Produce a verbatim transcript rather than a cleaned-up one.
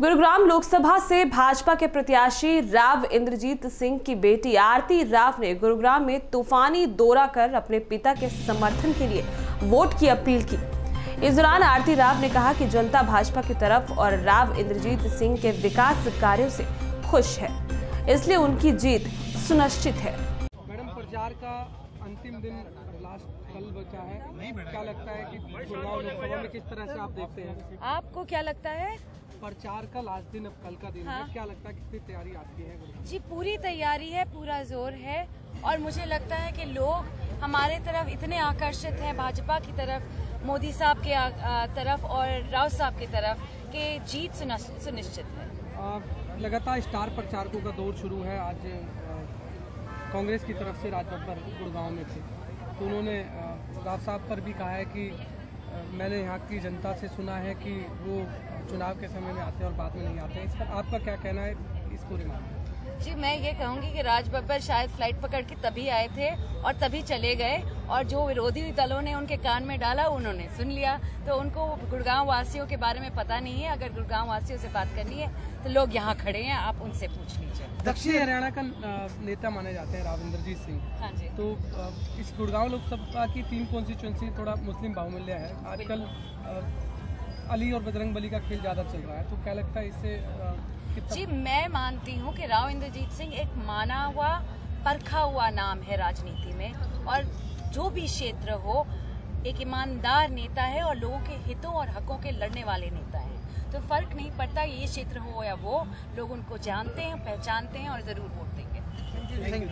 गुरुग्राम लोकसभा से भाजपा के प्रत्याशी राव इंद्रजीत सिंह की बेटी आरती राव ने गुरुग्राम में तूफानी दौरा कर अपने पिता के समर्थन के लिए वोट की अपील की। इस दौरान आरती राव ने कहा कि जनता भाजपा की तरफ और राव इंद्रजीत सिंह के विकास कार्यों से खुश है, इसलिए उनकी जीत सुनिश्चित है। मैडम, प्रचार का अंतिम दिन लास्ट कल बचा है, क्या लगता है कि गुरुग्राम लोकसभा में किस तरह से आप देखते हैं? आपको क्या लगता है? प्रचार का लास्ट दिन अब कल का दिन हाँ। है, क्या लगता है कितनी तैयारी आपकी है? जी, पूरी तैयारी है, पूरा जोर है और मुझे लगता है कि लोग हमारे तरफ इतने आकर्षित हैं, भाजपा की तरफ, मोदी साहब के तरफ और राव साहब की तरफ, कि जीत सुनिश्चित है। लगातार स्टार प्रचारकों का दौर शुरू है। आज कांग्रेस की तरफ से राजपथ पर गुड़गांव में थे तो उन्होंने राव साहब पर भी कहा है कि मैंने यहाँ की जनता से सुना है कि वो चुनाव के समय में आते हैं और बाद में नहीं आते हैं। इस पर आपका क्या कहना है इस पूरे मामले में? जी, मैं ये कहूँगी कि राज बब्बर शायद फ्लाइट पकड़ के तभी आए थे और तभी चले गए, और जो विरोधी दलों ने उनके कान में डाला उन्होंने सुन लिया, तो उनको गुड़गांव वासियों के बारे में पता नहीं है। अगर गुड़गांव वासियों से बात करनी है तो लोग यहाँ खड़े हैं, आप उनसे पूछ लीजिए। दक्षिण हरियाणा का नेता माने जाते हैं राव इंद्रजीत सिंह। हाँ जी। तो इस गुड़गांव लोकसभा की तीन कॉन्स्टिट्यूंसी थोड़ा मुस्लिम बाहुल्य है, आजकल अली और बजरंग बली का खेल ज्यादा चल रहा है, तो क्या लगता है इससे कितना? जी, मैं मानती हूँ कि राव इंद्रजीत सिंह एक माना हुआ परखा हुआ नाम है राजनीति में, और जो भी क्षेत्र हो एक ईमानदार नेता है और लोगों के हितों और हकों के लड़ने वाले नेता हैं। तो फर्क नहीं पड़ता ये क्षेत्र हो या वो, लोग उनको जानते हैं, पहचानते हैं और जरूर वोट देंगे।